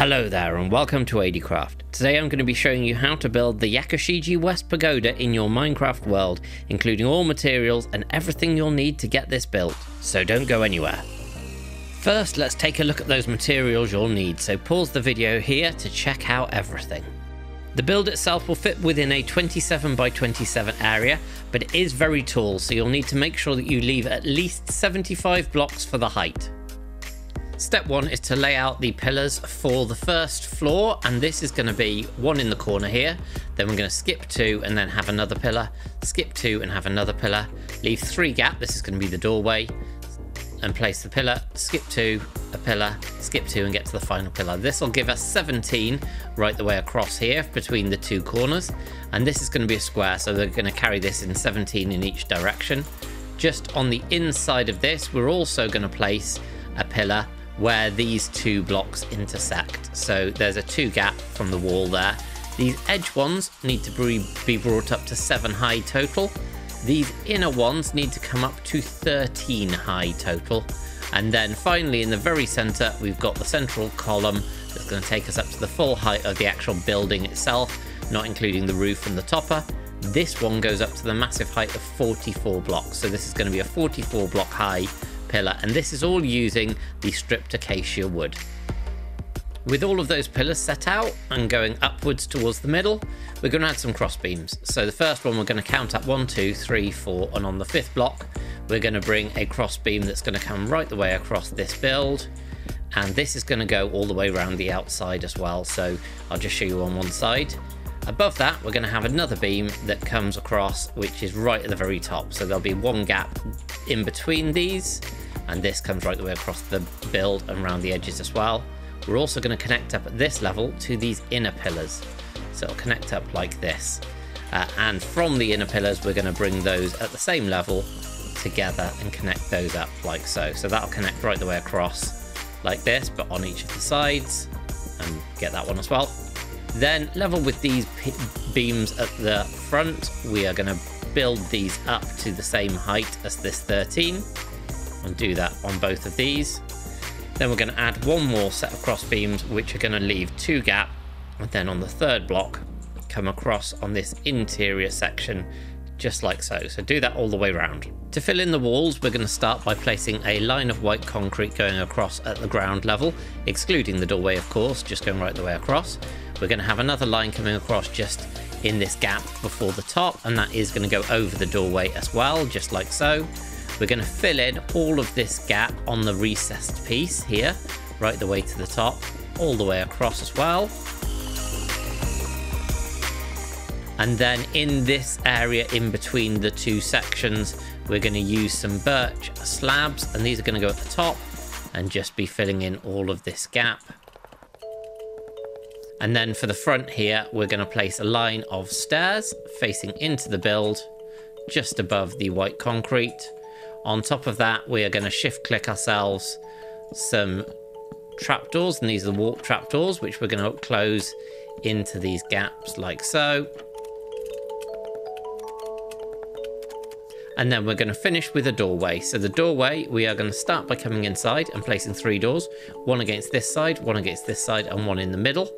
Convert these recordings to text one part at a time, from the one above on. Hello there and welcome to AdieCraft. Today I'm going to be showing you how to build the Yakushiji West Pagoda in your Minecraft world, including all materials and everything you'll need to get this built, so don't go anywhere. First, let's take a look at those materials you'll need, so pause the video here to check out everything. The build itself will fit within a 27 by 27 area, but it is very tall, so you'll need to make sure that you leave at least 75 blocks for the height. Step one is to lay out the pillars for the first floor, and this is going to be one in the corner here. Then we're going to skip two and then have another pillar, skip two and have another pillar, leave three gap, this is going to be the doorway, and place the pillar, skip two, a pillar, skip two, and get to the final pillar. This will give us 17 right the way across here between the two corners, and this is going to be a square, so they're going to carry this in 17 in each direction. Just on the inside of this, we're also going to place a pillar where these two blocks intersect, so there's a two gap from the wall there. These edge ones need to be brought up to 7 high total, these inner ones need to come up to 13 high total, and then finally in the very center we've got the central column that's going to take us up to the full height of the actual building itself, not including the roof and the topper. This one goes up to the massive height of 44 blocks, so this is going to be a 44 block high pillar, and this is all using the stripped acacia wood. With all of those pillars set out and going upwards towards the middle, we're going to add some cross beams. So the first one we're going to count up 1, 2, 3, 4, and on the fifth block we're going to bring a cross beam that's going to come right the way across this build, and this is going to go all the way around the outside as well, so I'll just show you on one side. Above that we're going to have another beam that comes across, which is right at the very top, so there'll be one gap in between these, and this comes right the way across the build and around the edges as well. We're also going to connect up at this level to these inner pillars, so it'll connect up like this, and from the inner pillars we're going to bring those at the same level together and connect those up like so, so that'll connect right the way across like this, but on each of the sides, and get that one as well. Then level with these beams at the front, we are going to build these up to the same height as this 13, and do that on both of these. Then we're going to add one more set of cross beams which are going to leave two gap, and then on the third block come across on this interior section just like so, so do that all the way round. To fill in the walls we're going to start by placing a line of white concrete going across at the ground level, excluding the doorway of course, just going right the way across. We're going to have another line coming across just in this gap before the top, and that is going to go over the doorway as well, just like so. We're going to fill in all of this gap on the recessed piece here, right the way to the top, all the way across as well. And then in this area in between the two sections, we're going to use some birch slabs, and these are going to go at the top and just be filling in all of this gap. And then for the front here, we're going to place a line of stairs facing into the build, just above the white concrete. On top of that, we are going to shift click ourselves some trapdoors, and these are the warp trapdoors, which we're going to close into these gaps like so. And then we're going to finish with a doorway. So the doorway, we are going to start by coming inside and placing three doors, one against this side, one against this side, and one in the middle.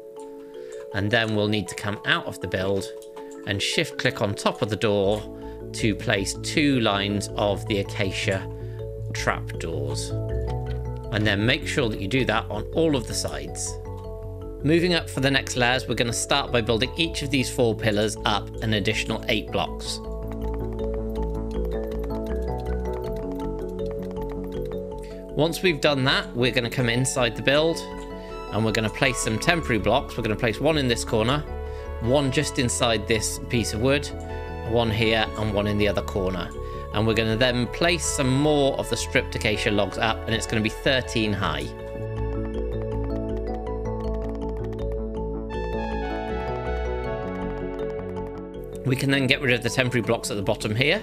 And then we'll need to come out of the build and shift click on top of the door to place two lines of the acacia trapdoors, and then make sure that you do that on all of the sides. Moving up for the next layers, we're going to start by building each of these four pillars up an additional 8 blocks. Once we've done that, we're going to come inside the build and we're going to place some temporary blocks. We're going to place one in this corner, one just inside this piece of wood, one here and one in the other corner, and we're going to then place some more of the stripped acacia logs up, and it's going to be 13 high. We can then get rid of the temporary blocks at the bottom here,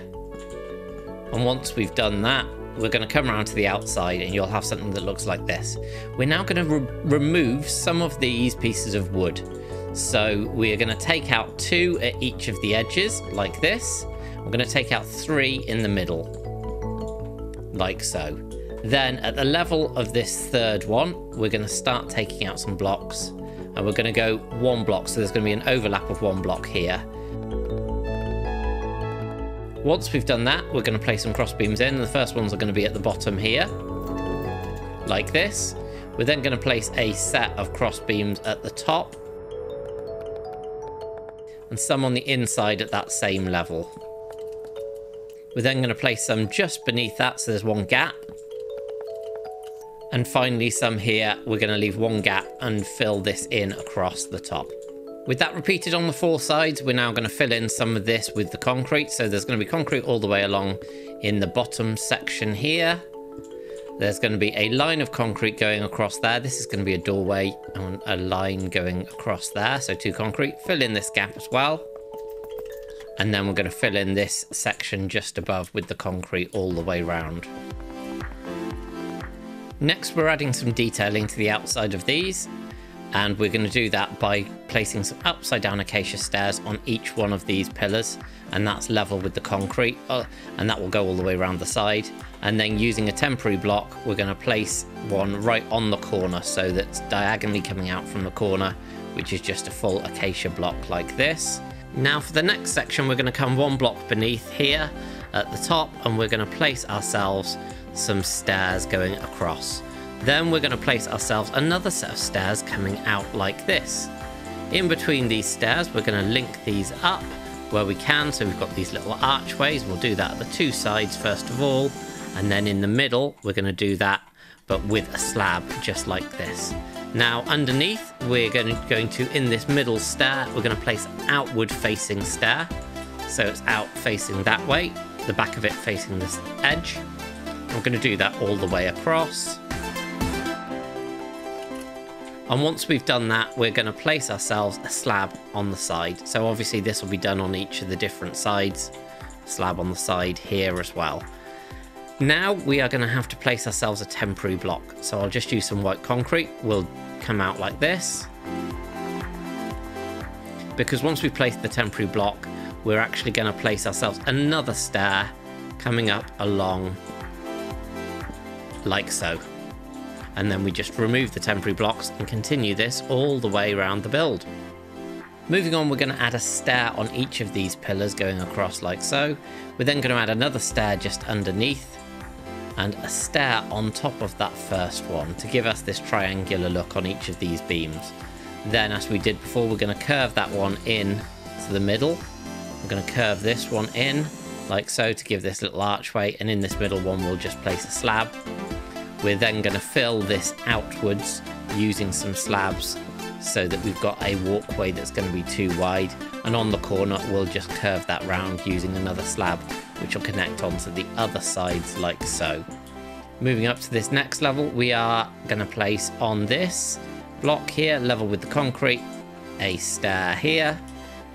and once we've done that we're going to come around to the outside and you'll have something that looks like this. We're now going to remove some of these pieces of wood. So we're going to take out 2 at each of the edges like this. We're going to take out 3 in the middle like so. Then at the level of this third one, we're going to start taking out some blocks, and we're going to go one block. So there's going to be an overlap of one block here. Once we've done that, we're going to place some crossbeams in. The first ones are going to be at the bottom here, like this. We're then going to place a set of crossbeams at the top, and some on the inside at that same level. We're then going to place some just beneath that, so there's one gap. And finally some here. We're going to leave one gap and fill this in across the top. With that repeated on the four sides, we're now going to fill in some of this with the concrete. So there's going to be concrete all the way along in the bottom section here. There's going to be a line of concrete going across there. This is going to be a doorway and a line going across there. So two concrete, fill in this gap as well. And then we're going to fill in this section just above with the concrete all the way round. Next, we're adding some detailing to the outside of these. And we're going to do that by placing some upside down acacia stairs on each one of these pillars, and that's level with the concrete, and that will go all the way around the side. And then using a temporary block, we're going to place one right on the corner, so that's diagonally coming out from the corner, which is just a full acacia block like this. Now for the next section, we're going to come one block beneath here at the top, and we're going to place ourselves some stairs going across. Then we're going to place ourselves another set of stairs coming out like this. In between these stairs, we're going to link these up where we can. So we've got these little archways. We'll do that at the two sides first of all. And then in the middle, we're going to do that, but with a slab just like this. Now underneath, we're going to, in this middle stair, we're going to place an outward facing stair. So it's out facing that way, the back of it facing this edge. We're going to do that all the way across. And once we've done that, we're going to place ourselves a slab on the side. So obviously this will be done on each of the different sides. Slab on the side here as well. Now we are going to have to place ourselves a temporary block. So I'll just use some white concrete. We'll come out like this. Because once we've placed the temporary block, we're actually going to place ourselves another stair coming up along like so. And then we just remove the temporary blocks and continue this all the way around the build. Moving on, we're going to add a stair on each of these pillars going across like so. We're then going to add another stair just underneath and a stair on top of that first one to give us this triangular look on each of these beams. Then, as we did before, we're going to curve that one in to the middle. We're going to curve this one in like so to give this little archway, and in this middle one we'll just place a slab. We're then going to fill this outwards using some slabs so that we've got a walkway that's going to be too wide. And on the corner, we'll just curve that round using another slab, which will connect onto the other sides like so. Moving up to this next level, we are going to place on this block here, level with the concrete, a stair here.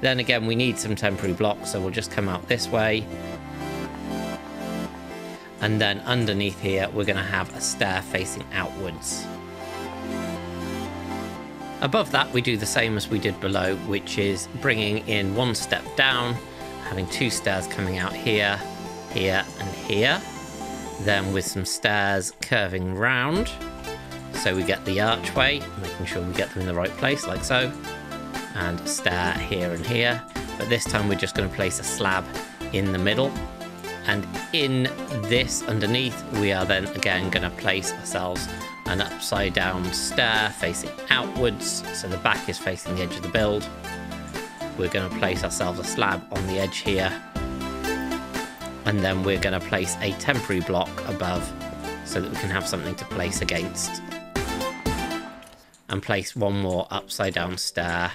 Then again, we need some temporary blocks, so we'll just come out this way. And then underneath here, we're going to have a stair facing outwards. Above that, we do the same as we did below, which is bringing in one step down, having two stairs coming out here, here, and here. Then with some stairs curving round, so we get the archway, making sure we get them in the right place, like so. And a stair here and here. But this time, we're just going to place a slab in the middle. And in this underneath, we are then again going to place ourselves an upside down stair facing outwards. So the back is facing the edge of the build. We're going to place ourselves a slab on the edge here. And then we're going to place a temporary block above so that we can have something to place against. And place one more upside down stair.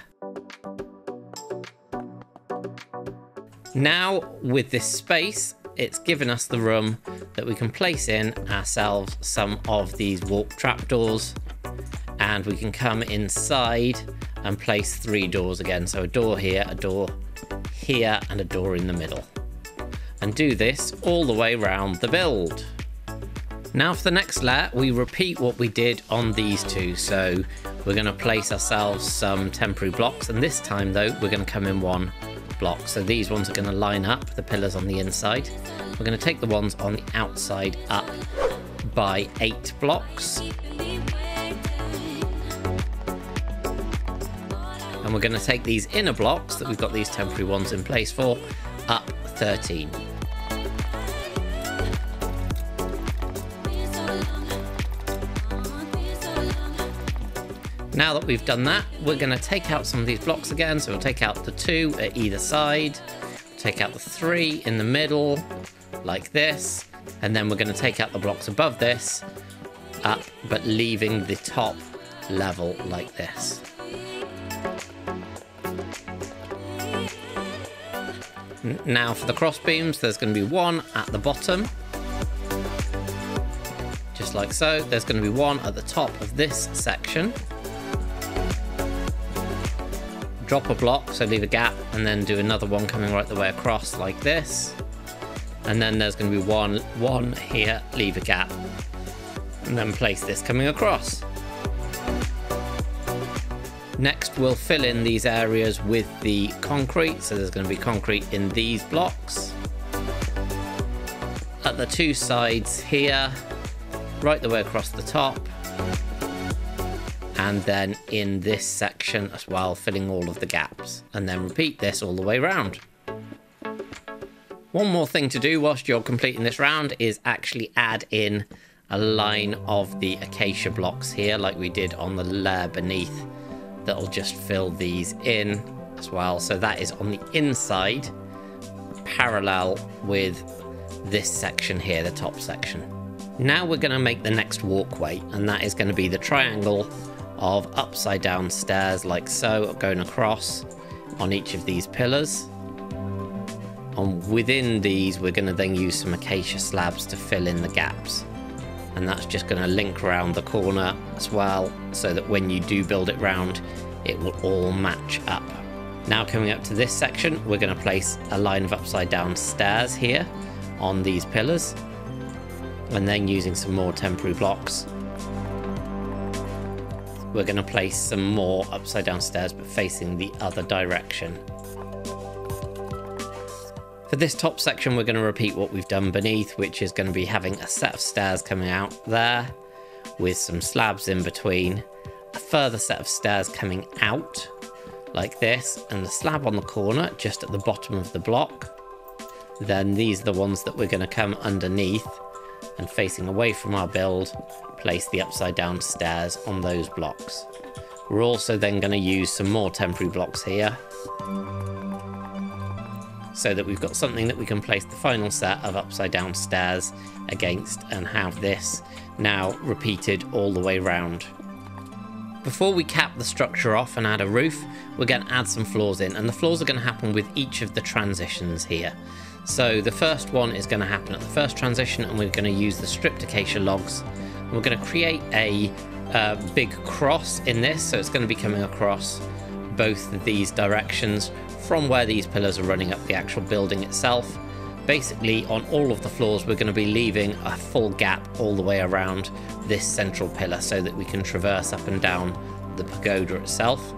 Now with this space, it's given us the room that we can place in ourselves some of these warp trapdoors, and we can come inside and place three doors again. So a door here, a door here, and a door in the middle, and do this all the way around the build. Now for the next layer, we repeat what we did on these two. So we're going to place ourselves some temporary blocks, and this time though, we're going to come in one block. So these ones are going to line up the pillars on the inside. We're going to take the ones on the outside up by 8 blocks. And we're going to take these inner blocks that we've got these temporary ones in place for up 13. Now that we've done that, we're going to take out some of these blocks again. So we'll take out the 2 at either side, take out the 3 in the middle, like this. And then we're going to take out the blocks above this, up, but leaving the top level like this. Now for the crossbeams, there's going to be one at the bottom. Just like so. There's going to be one at the top of this section. Drop a block, so leave a gap, and then do another one coming right the way across like this. And then there's going to be one here, leave a gap, and then place this coming across. Next, we'll fill in these areas with the concrete. So there's going to be concrete in these blocks. At the two sides here, right the way across the top. And then in this section as well, filling all of the gaps. And then repeat this all the way round. One more thing to do whilst you're completing this round is actually add in a line of the acacia blocks here, like we did on the layer beneath. That'll just fill these in as well. So that is on the inside, parallel with this section here, the top section. Now we're going to make the next walkway, and that is going to be the triangle of upside down stairs like so, going across on each of these pillars. And within these, we're going to then use some acacia slabs to fill in the gaps. And that's just going to link around the corner as well, so that when you do build it round, it will all match up. Now coming up to this section, we're going to place a line of upside down stairs here on these pillars, and then using some more temporary blocks, we're going to place some more upside down stairs but facing the other direction. For this top section, we're going to repeat what we've done beneath, which is going to be having a set of stairs coming out there with some slabs in between, a further set of stairs coming out like this, and the slab on the corner just at the bottom of the block. Then these are the ones that we're going to come underneath and facing away from our build, place the upside down stairs on those blocks. We're also then going to use some more temporary blocks here, so that we've got something that we can place the final set of upside down stairs against, and have this now repeated all the way round. Before we cap the structure off and add a roof, we're going to add some floors in, and the floors are going to happen with each of the transitions here. So the first one is going to happen at the first transition, and we're going to use the stripped acacia logs. We're going to create a big cross in this, so it's going to be coming across both of these directions from where these pillars are running up the actual building itself. Basically, on all of the floors, we're going to be leaving a full gap all the way around this central pillar, so that we can traverse up and down the pagoda itself.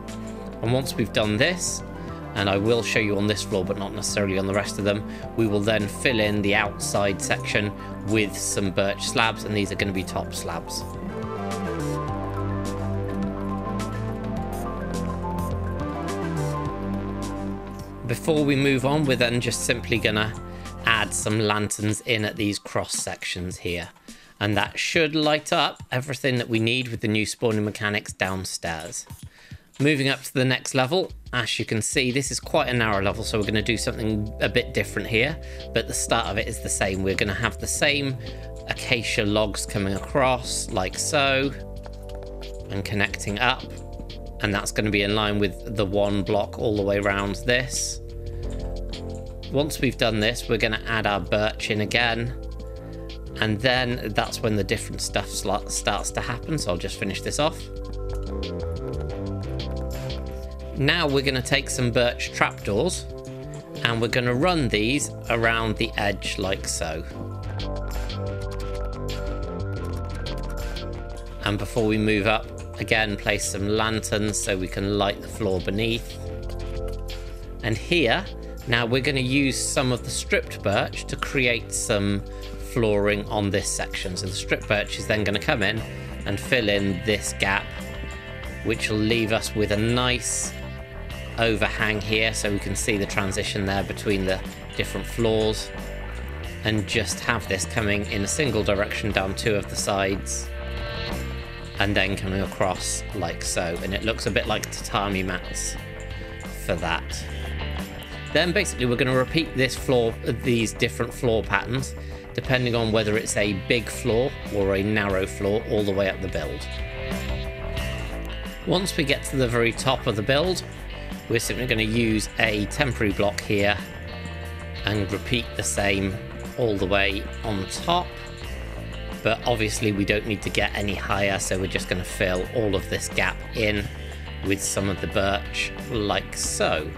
And once we've done this, and I will show you on this floor but not necessarily on the rest of them, we will then fill in the outside section with some birch slabs, and these are going to be top slabs. Before we move on, we're then just simply gonna add some lanterns in at these cross sections here, and that should light up everything that we need with the new spawning mechanics downstairs. Moving up to the next level, as you can see, this is quite a narrow level, so we're going to do something a bit different here, but the start of it is the same. We're going to have the same acacia logs coming across like so and connecting up, and that's going to be in line with the one block all the way around this. Once we've done this, we're going to add our birch in again, and then that's when the different stuff starts to happen. So I'll just finish this off. Now we're going to take some birch trapdoors, and we're going to run these around the edge like so. And before we move up, again, place some lanterns so we can light the floor beneath. And here, now we're going to use some of the stripped birch to create some flooring on this section. So the strip birch is then going to come in and fill in this gap, which will leave us with a nice overhang here, so we can see the transition there between the different floors, and just have this coming in a single direction down two of the sides and then coming across like so, and it looks a bit like tatami mats for that. Then basically we're going to repeat this floor, these different floor patterns, depending on whether it's a big floor or a narrow floor, all the way up the build. Once we get to the very top of the build, we're simply going to use a temporary block here and repeat the same all the way on top, but obviously we don't need to get any higher, so we're just going to fill all of this gap in with some of the birch like so.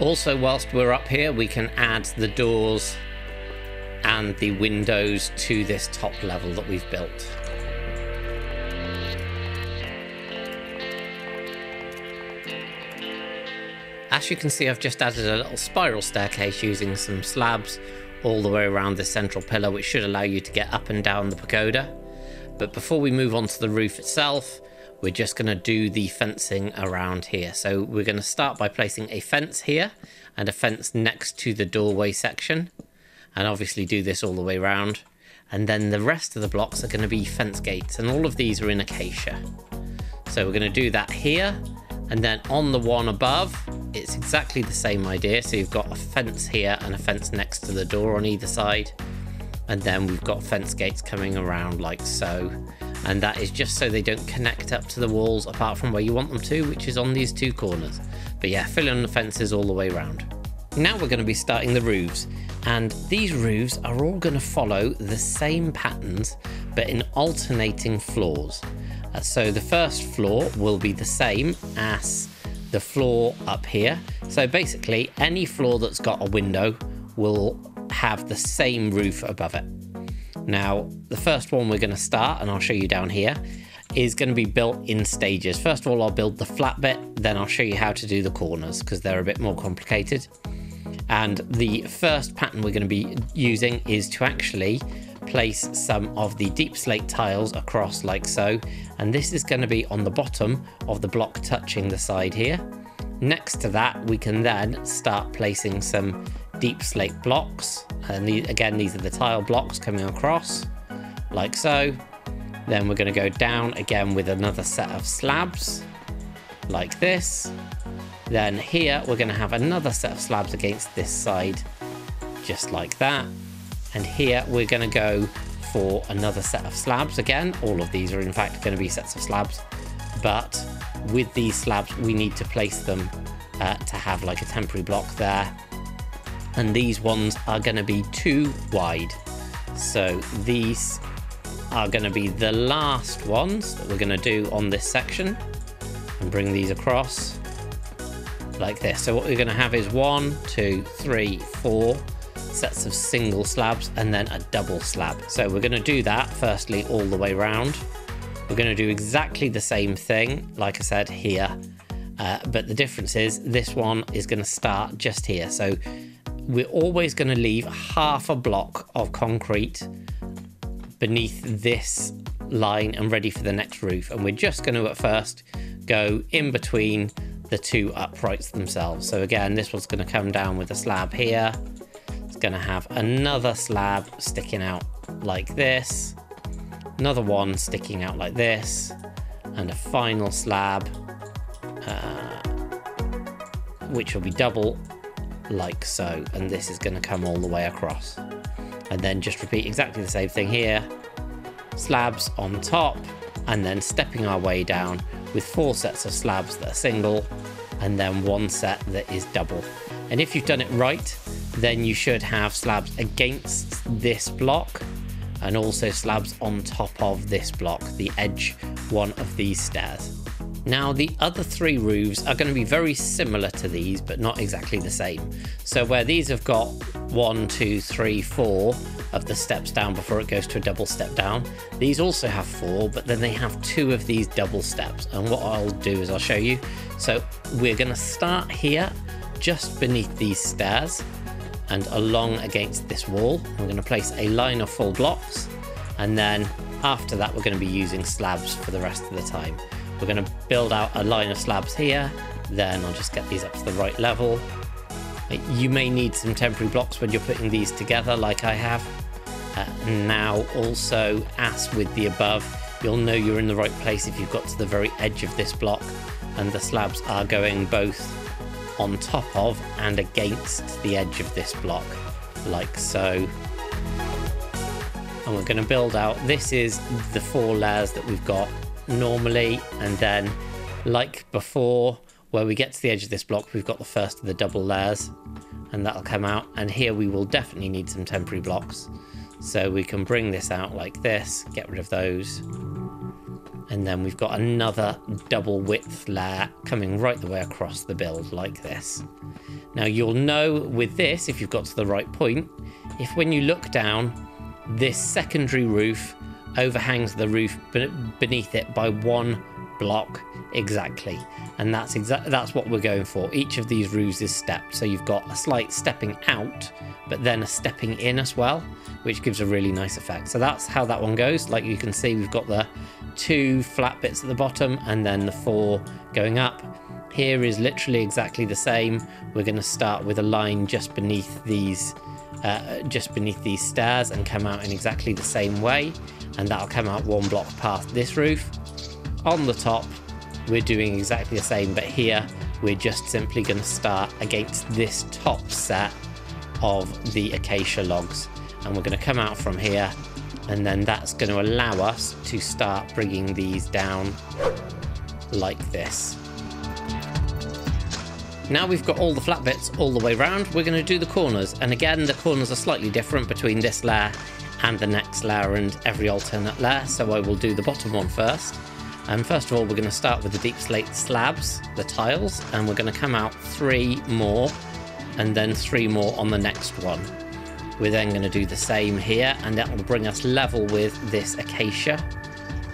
Also, whilst we're up here, we can add the doors and the windows to this top level that we've built. As you can see, I've just added a little spiral staircase using some slabs all the way around this central pillar, which should allow you to get up and down the pagoda. But before we move on to the roof itself, we're just going to do the fencing around here. So we're going to start by placing a fence here and a fence next to the doorway section, and obviously do this all the way around. And then the rest of the blocks are going to be fence gates, and all of these are in acacia. So we're going to do that here, and then on the one above, it's exactly the same idea. So you've got a fence here and a fence next to the door on either side, and then we've got fence gates coming around like so. And that is just so they don't connect up to the walls apart from where you want them to, which is on these two corners. But yeah, fill in the fences all the way around. Now we're going to be starting the roofs, and these roofs are all going to follow the same patterns but in alternating floors. So the first floor will be the same as the floor up here. So basically any floor that's got a window will have the same roof above it. Now, the first one we're going to start, and I'll show you down here, is going to be built in stages. First of all, I'll build the flat bit, then I'll show you how to do the corners because they're a bit more complicated. And the first pattern we're going to be using is to actually place some of the deep slate tiles across like so. And this is going to be on the bottom of the block touching the side here. Next to that, we can then start placing some deep slate blocks, and these are the tile blocks coming across like so. Then we're going to go down again with another set of slabs like this. Then here we're going to have another set of slabs against this side just like that, and here we're going to go for another set of slabs again. All of these are in fact going to be sets of slabs, but with these slabs we need to place them to have like a temporary block there. And these ones are going to be too wide, so these are going to be the last ones that we're going to do on this section, and bring these across like this. So what we're going to have is 1, 2, 3, 4 sets of single slabs and then a double slab. So we're going to do that firstly all the way around. We're going to do exactly the same thing like I said here, but the difference is this one is going to start just here. So we're always going to leave half a block of concrete beneath this line and ready for the next roof, and we're just going to at first go in between the two uprights themselves. So again, this one's going to come down with a slab here, it's going to have another slab sticking out like this, another one sticking out like this, and a final slab which will be double like so, and this is going to come all the way across. And then just repeat exactly the same thing here, slabs on top, and then stepping our way down with 4 sets of slabs that are single and then 1 set that is double. And if you've done it right, then you should have slabs against this block and also slabs on top of this block, the edge one of these stairs. Now the other 3 roofs are going to be very similar to these, but not exactly the same. So where these have got 1, 2, 3, 4, of the steps down before it goes to a double step down. These also have 4, but then they have 2 of these double steps. And what I'll do is I'll show you. So we're going to start here, just beneath these stairs and along against this wall. We're going to place a line of full blocks, and then after that we're going to be using slabs for the rest of the time. We're going to build out a line of slabs here, then I'll just get these up to the right level. You may need some temporary blocks when you're putting these together, like I have. Now also, as with the above, you'll know you're in the right place if you've got to the very edge of this block and the slabs are going both on top of and against the edge of this block, like so. And we're going to build out, this is the 4 layers that we've got normally, and then like before, where we get to the edge of this block, we've got the first of the double layers, and that'll come out. And here we will definitely need some temporary blocks, so we can bring this out like this, get rid of those, and then we've got another double width layer coming right the way across the build like this. Now you'll know with this, if you've got to the right point, if when you look down, this secondary roof overhangs the roof beneath it by 1 block exactly, and that's what we're going for. Each of these roofs is stepped, so you've got a slight stepping out but then a stepping in as well, which gives a really nice effect. So that's how that one goes. Like you can see, we've got the 2 flat bits at the bottom and then the 4 going up. Here is literally exactly the same. We're going to start with a line just beneath these stairs and come out in exactly the same way, and that'll come out 1 block past this roof. On the top we're doing exactly the same, but here we're just simply going to start against this top set of the acacia logs, and we're going to come out from here, and then that's going to allow us to start bringing these down like this. Now we've got all the flat bits all the way around, we're going to do the corners, and again the corners are slightly different between this layer and the next layer and every alternate layer, so I will do the bottom one first. And first of all, we're going to start with the deep slate slabs, the tiles, and we're going to come out 3 more and then 3 more on the next one. We're then going to do the same here, and that will bring us level with this acacia,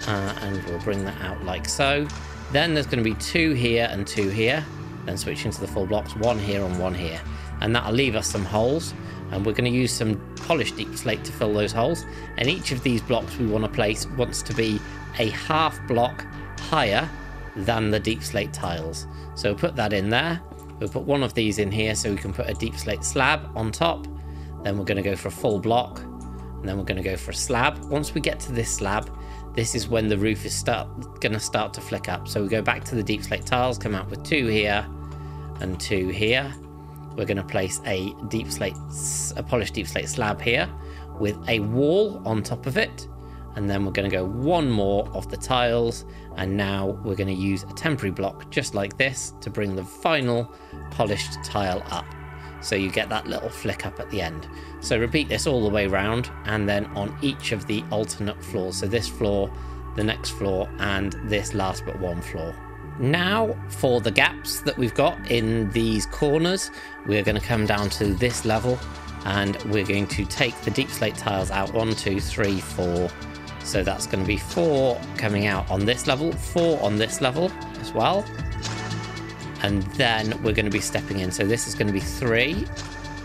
and we'll bring that out like so. Then there's going to be 2 here and 2 here, then switch into the full blocks, 1 here and 1 here, and that'll leave us some holes, and we're going to use some polished deep slate to fill those holes. And each of these blocks we want to place wants to be a half block higher than the deep slate tiles, so we'll put that in there. We'll put 1 of these in here so we can put a deep slate slab on top, then we're going to go for a full block, and then we're going to go for a slab. Once we get to this slab, this is when the roof is going to start to flick up, so we go back to the deep slate tiles, come out with 2 here and 2 here. We're going to place a polished deep slate slab here with a wall on top of it, and then we're going to go 1 more of the tiles, and now we're going to use a temporary block just like this to bring the final polished tile up, so you get that little flick up at the end. So repeat this all the way round, and then on each of the alternate floors, so this floor, the next floor, and this last but one floor. Now for the gaps that we've got in these corners, we're going to come down to this level, and we're going to take the deep slate tiles out 1, 2, 3, 4. So that's going to be 4 coming out on this level, 4 on this level as well, and then we're going to be stepping in. So this is going to be 3,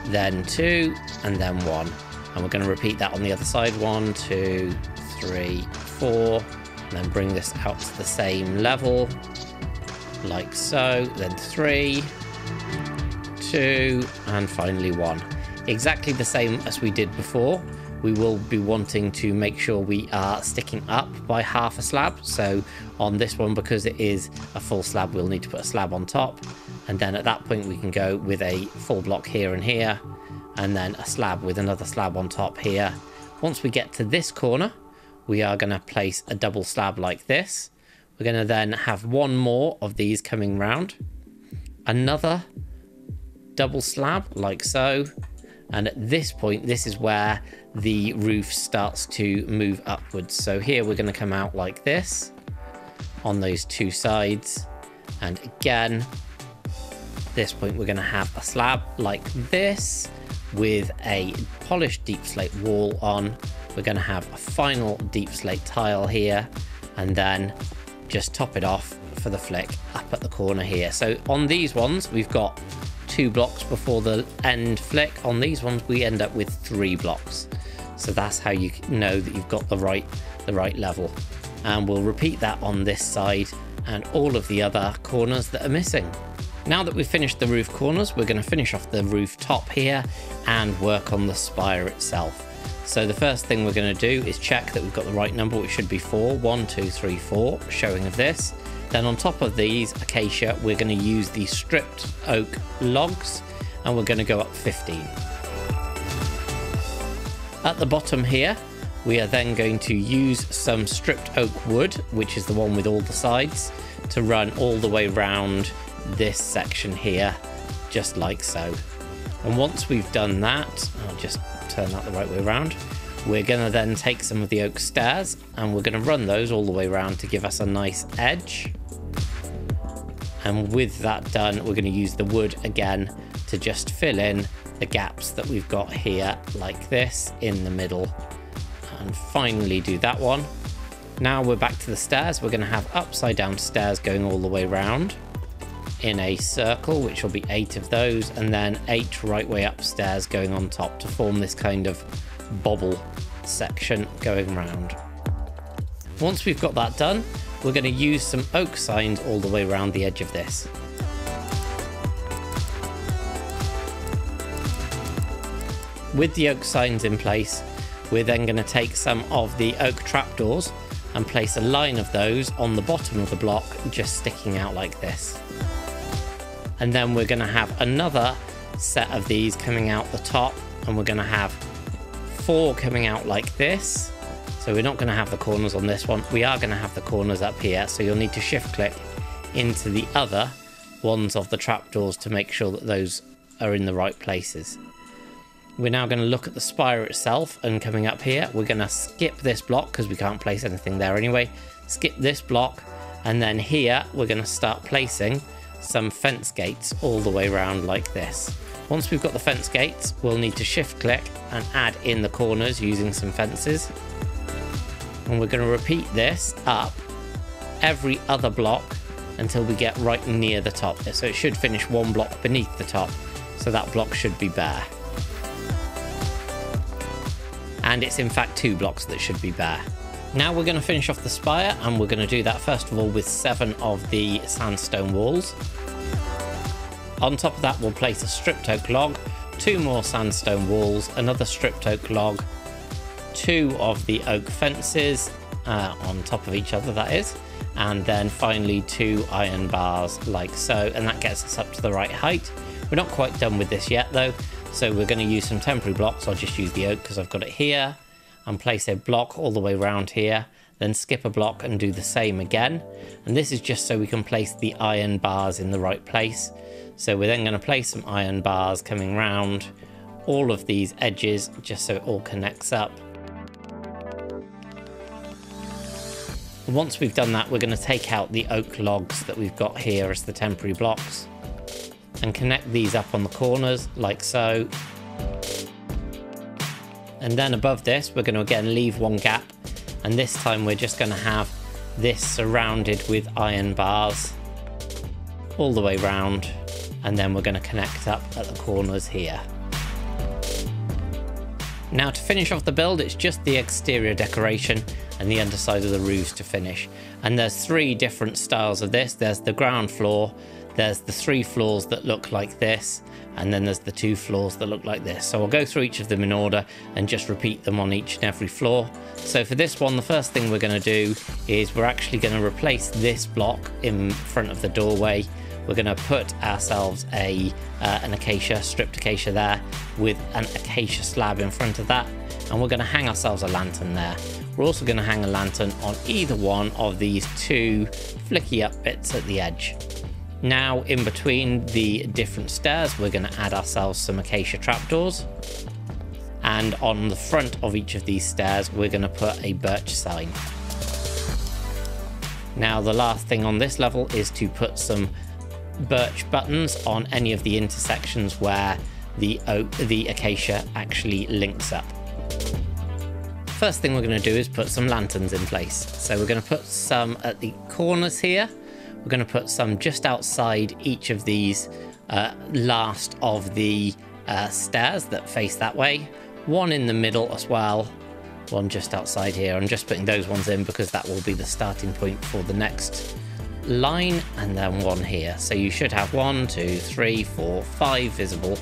then 2, and then 1, and we're going to repeat that on the other side, 1, 2, 3, 4, and then bring this out to the same level like so, then 3, 2, and finally 1. Exactly the same as we did before. We will be wanting to make sure we are sticking up by half a slab, so on this one, because it is a full slab, we'll need to put a slab on top, and then at that point we can go with a full block here and here, and then a slab with another slab on top here. Once we get to this corner, we are going to place a double slab like this. We're going to then have 1 more of these coming round, another double slab like so, and at this point this is where the roof starts to move upwards. So here we're going to come out like this on those 2 sides, and again at this point we're going to have a slab like this, with a polished deep slate wall on. We're going to have a final deep slate tile here, and then just top it off for the flick up at the corner here. So on these ones, we've got 2 blocks before the end flick. On these ones, we end up with 3 blocks. So that's how you know that you've got the right level. And we'll repeat that on this side and all of the other corners that are missing. Now that we've finished the roof corners, we're going to finish off the rooftop here and work on the spire itself. So the first thing we're going to do is check that we've got the right number, which should be 4. 1, 2, 3, 4, showing of this. Then on top of these acacia, we're going to use the stripped oak logs, and we're going to go up 15. At the bottom here, we are then going to use some stripped oak wood, which is the one with all the sides, to run all the way round this section here, just like so. And once we've done that, I'll just turn that the right way around, we're going to then take some of the oak stairs and we're going to run those all the way around to give us a nice edge. And with that done, we're going to use the wood again to just fill in the gaps that we've got here, like this in the middle. And finally do that one. Now we're back to the stairs. We're going to have upside down stairs going all the way round in a circle, which will be 8 of those, and then 8 right way upstairs going on top to form this kind of bobble section going round. Once we've got that done, we're going to use some oak signs all the way around the edge of this. With the oak signs in place, we're then going to take some of the oak trapdoors and place a line of those on the bottom of the block, just sticking out like this. And then we're going to have another set of these coming out the top, and we're going to have 4 coming out like this. So we're not going to have the corners on this one. We are going to have the corners up here, so you'll need to shift click into the other ones of the trapdoors to make sure that those are in the right places. We're now going to look at the spire itself, and coming up here, we're going to skip this block because we can't place anything there anyway. Skip this block, and then here we're going to start placing some fence gates all the way around like this. Once we've got the fence gates, we'll need to shift click and add in the corners using some fences. And we're going to repeat this up every other block until we get right near the top. So it should finish 1 block beneath the top. So that block should be bare. And it's in fact 2 blocks that should be bare. Now we're going to finish off the spire, and we're going to do that first of all with 7 of the sandstone walls. On top of that, we'll place a stripped oak log, 2 more sandstone walls, another stripped oak log, 2 of the oak fences on top of each other, that is, and then finally 2 iron bars like so, and that gets us up to the right height. We're not quite done with this yet though, so we're going to use some temporary blocks. I'll just use the oak because I've got it here, and place a block all the way around here, then skip a block and do the same again. And this is just so we can place the iron bars in the right place. So we're then going to place some iron bars coming round all of these edges, just so it all connects up. And once we've done that, we're going to take out the oak logs that we've got here as the temporary blocks and connect these up on the corners like so. And then above this, we're going to again leave 1 gap, and this time we're just going to have this surrounded with iron bars all the way round, and then we're going to connect up at the corners here. Now to finish off the build, it's just the exterior decoration and the underside of the roofs to finish. And there's 3 different styles of this. There's the ground floor, there's the 3 floors that look like this, and then there's the 2 floors that look like this. So I'll go through each of them in order and just repeat them on each and every floor. So for this one, the first thing we're going to do is we're actually going to replace this block in front of the doorway. We're going to put ourselves an acacia, stripped acacia there, with an acacia slab in front of that, and we're going to hang ourselves a lantern there. We're also going to hang a lantern on either one of these 2 flicky up bits at the edge. Now in between the different stairs, we're going to add ourselves some acacia trapdoors, and on the front of each of these stairs we're going to put a birch sign. Now the last thing on this level is to put some birch buttons on any of the intersections where the oak, the acacia actually links up. First thing we're going to do is put some lanterns in place. So we're going to put some at the corners here. We're going to put some just outside each of these last of the stairs that face that way. One in the middle as well. One just outside here. I'm just putting those ones in because that will be the starting point for the next line. And then one here. So you should have 1, 2, 3, 4, 5 visible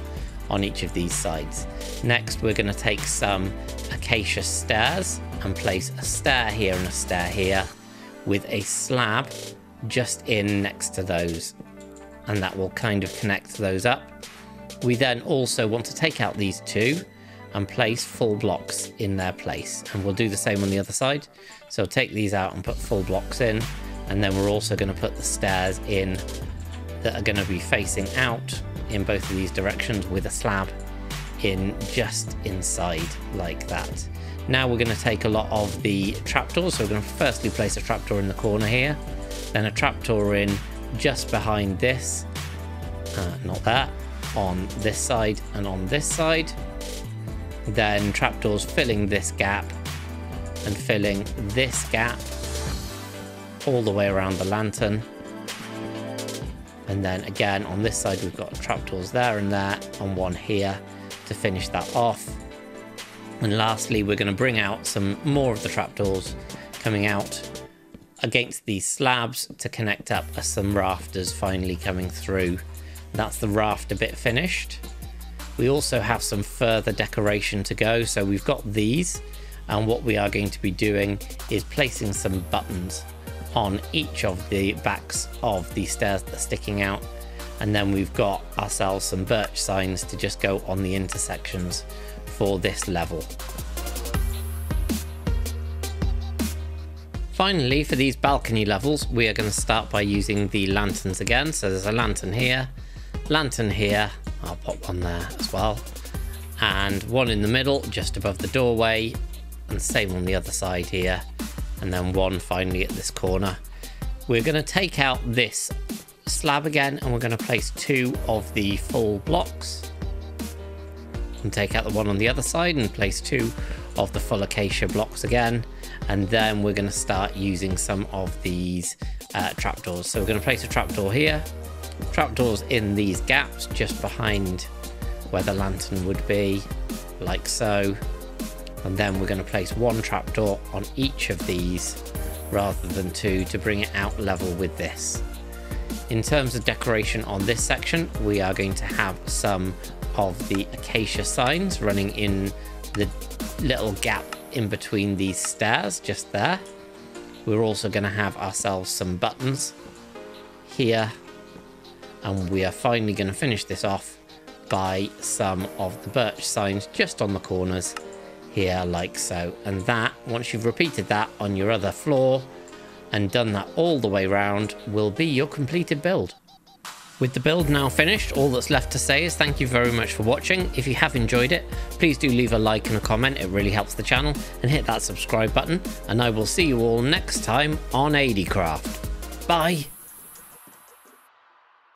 on each of these sides. Next, we're going to take some acacia stairs and place a stair here and a stair here with a slab just in next to those. And that will kind of connect those up. We then also want to take out these two and place full blocks in their place. And we'll do the same on the other side. So take these out and put full blocks in. And then we're also going to put the stairs in that are going to be facing out in both of these directions with a slab in just inside like that. Now we're going to take a lot of the trapdoors. So we're going to firstly place a trapdoor in the corner here, then a trapdoor in just behind this, not that, on this side and on this side. Then trapdoors filling this gap and filling this gap all the way around the lantern. And then again on this side we've got trapdoors there and there and one here to finish that off. And lastly we're going to bring out some more of the trapdoors coming out against these slabs to connect up some rafters finally coming through. That's the rafter bit finished. We also have some further decoration to go, so we've got these, and what we are going to be doing is placing some buttons on each of the backs of the stairs that are sticking out, and then we've got ourselves some birch signs to just go on the intersections for this level. Finally, for these balcony levels we are going to start by using the lanterns again. So there's a lantern here, lantern here, I'll pop one there as well, and one in the middle just above the doorway, and same on the other side here, and then one finally at this corner. We're going to take out this slab again and we're going to place two of the full blocks, and take out the one on the other side and place two of the full acacia blocks again. And then we're going to start using some of these trapdoors. So we're going to place a trapdoor here, trapdoors in these gaps just behind where the lantern would be, like so. And then we're going to place one trapdoor on each of these rather than two to bring it out level with this. In terms of decoration on this section, we are going to have some of the acacia signs running in the little gap in between these stairs just there. We're also going to have ourselves some buttons here, and we are finally going to finish this off by some of the birch signs just on the corners here, like so. And that, once you've repeated that on your other floor and done that all the way round, will be your completed build. With the build now finished, all that's left to say is thank you very much for watching. If you have enjoyed it, please do leave a like and a comment, it really helps the channel, and hit that subscribe button, and I will see you all next time on AdieCraft. Bye!